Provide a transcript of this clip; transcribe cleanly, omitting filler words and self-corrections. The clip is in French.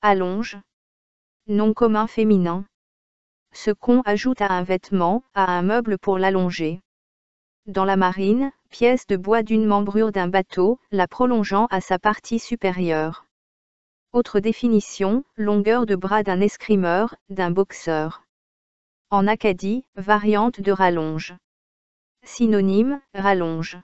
Allonge. Nom commun féminin. Ce qu'on ajoute à un vêtement, à un meuble pour l'allonger. Dans la marine, pièce de bois d'une membrure d'un bateau, la prolongeant à sa partie supérieure. Autre définition, longueur de bras d'un escrimeur, d'un boxeur. En Acadie, variante de rallonge. Synonyme, rallonge.